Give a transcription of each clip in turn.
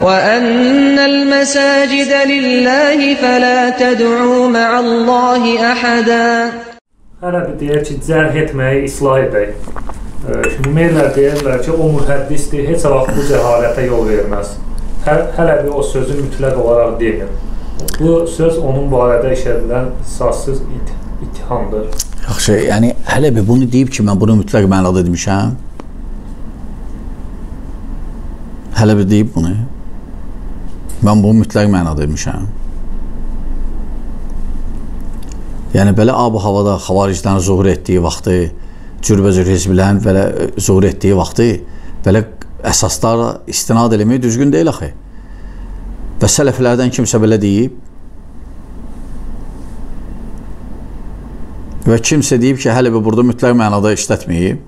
وَأَنَّ الْمَسَاجِدَ لِلَّهِ فَلَا تَدْعُوا مَعَ اللَّهِ أَحَدًا. Hələbi deyir ki, cərh etməyi islah edək. Meyrlər deyirlər ki, o mühəddisdir, heç vaxt bu cəhalətə yol verməz. Hələbi o sözü mütləq olaraq demir. Bu söz onun barədə işlədilən sarsız ittihamdır. Yaxşı, yəni Hələbi bunu deyib ki, mən bunu mütləq mənada demişəm. Hələbi deyib bunu. Mən bunu mütləq mənada demişəm. Yəni, belə ab-ı havada xavaricdən zuhur etdiyi vaxtı, cürbəcür hizbilərin zuhur etdiyi vaxtı, belə əsaslara istinad eləmək düzgün deyil axı. Və sələflərdən kimsə belə deyib. Və kimsə deyib ki, hələ bir burada mütləq mənada işlətməyib.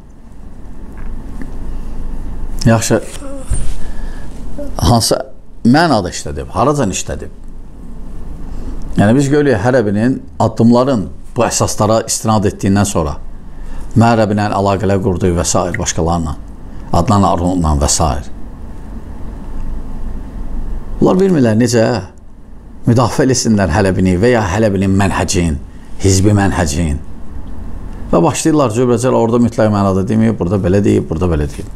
Yaxşı, hansı mənada işlədib, haracan işlədib? Yəni, biz görürük Hələbinin addımların bu əsaslara istinad etdiyindən sonra Mərəbinə əlaqələr qurdu və s. başqalarla, Adnan Arunla və s. Bunlar bilmirlər necə müdafiə etsinlər Hələbini və ya Hələbinin mənhəcin, hizbi mənhəcin və başlayırlar cövrəcəl orada mütləq mənada deməyib, burada belə deyib, burada belə deyib.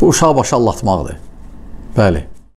Bu uşağı başa allatmaqdır. Bəli.